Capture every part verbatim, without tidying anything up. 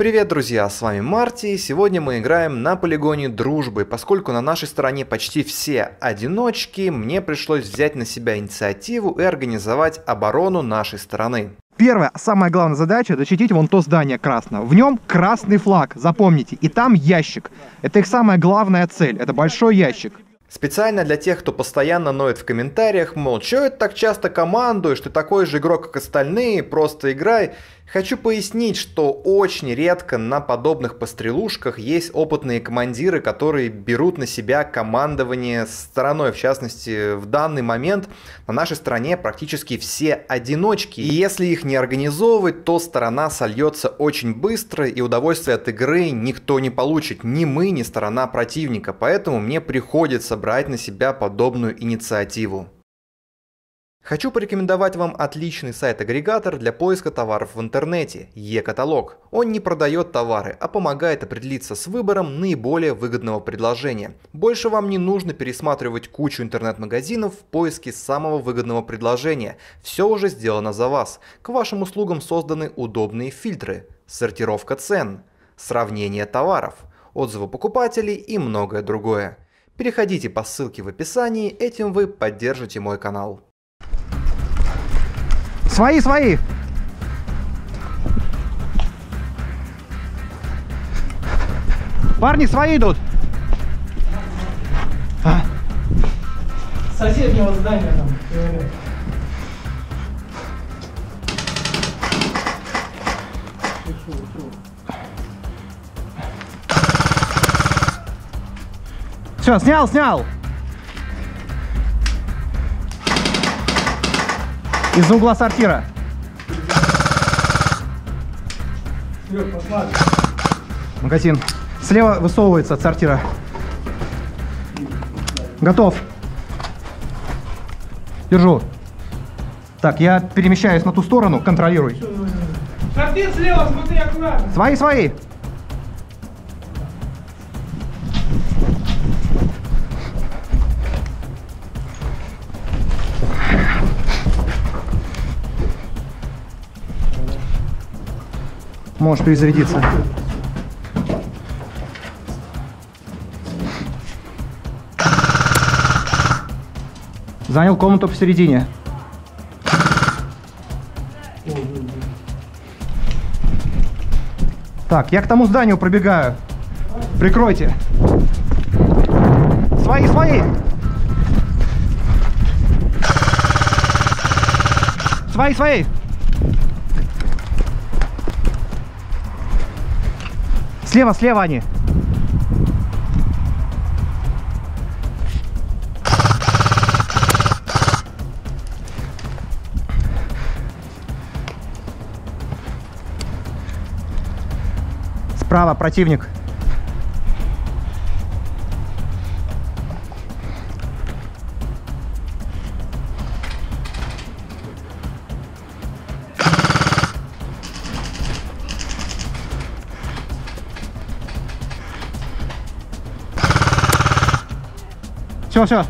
Привет, друзья, с вами Марти, и сегодня мы играем на полигоне дружбы. Поскольку на нашей стороне почти все одиночки, мне пришлось взять на себя инициативу и организовать оборону нашей стороны. Первая, самая главная задача — защитить вон то здание красное. В нем красный флаг, запомните, и там ящик. Это их самая главная цель, это большой ящик. Специально для тех, кто постоянно ноет в комментариях, мол, чё это так часто командуешь, ты такой же игрок, как остальные, просто играй. Хочу пояснить, что очень редко на подобных пострелушках есть опытные командиры, которые берут на себя командование стороной. В частности, в данный момент на нашей стороне практически все одиночки. И если их не организовывать, то сторона сольется очень быстро, и удовольствие от игры никто не получит. Ни мы, ни сторона противника. Поэтому мне приходится брать на себя подобную инициативу. Хочу порекомендовать вам отличный сайт-агрегатор для поиска товаров в интернете – e-каталог. Он не продает товары, а помогает определиться с выбором наиболее выгодного предложения. Больше вам не нужно пересматривать кучу интернет-магазинов в поиске самого выгодного предложения. Все уже сделано за вас. К вашим услугам созданы удобные фильтры, сортировка цен, сравнение товаров, отзывы покупателей и многое другое. Переходите по ссылке в описании, этим вы поддержите мой канал. Свои, свои! Парни, свои идут! А? Соседнего здания там, говорят. Все, снял, снял! Из-за угла сортира. Магазин. Слева высовывается от сортира. Готов. Держу. Так, я перемещаюсь на ту сторону. Контролируй. Сортир слева, смотри аккуратно. Свои, свои. Можешь перезарядиться. Занял комнату посередине. Так, я к тому зданию пробегаю. Прикройте. Свои, свои. Свои, свои. Слева, слева они. Справа противник. Все, все.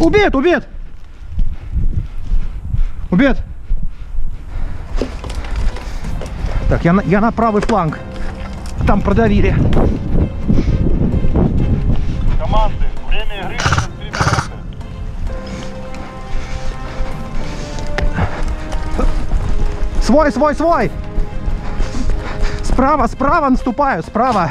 Убит, убит. Убит. Так, я на, я на правый фланг. Там продавили. Команды, время игры три минуты. Свой, свой, свой. Справа, справа наступаю, справа.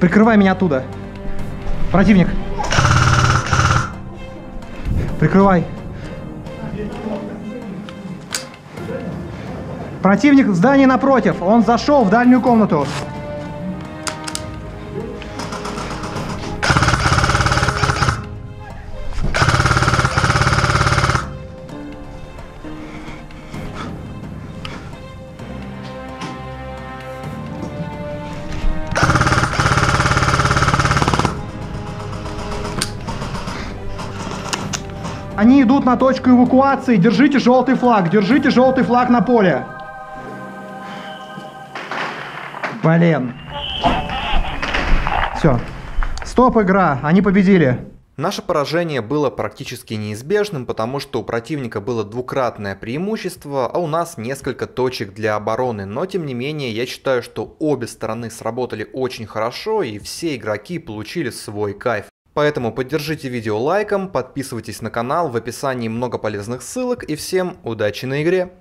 Прикрывай меня оттуда. Противник. Прикрывай. Противник в здании напротив. Он зашел в дальнюю комнату. Они идут на точку эвакуации. Держите желтый флаг. Держите желтый флаг на поле. Блин. Все. Стоп, игра. Они победили. Наше поражение было практически неизбежным, потому что у противника было двукратное преимущество, а у нас несколько точек для обороны. Но тем не менее, я считаю, что обе стороны сработали очень хорошо и все игроки получили свой кайф. Поэтому поддержите видео лайком, подписывайтесь на канал, в описании много полезных ссылок и всем удачи на игре!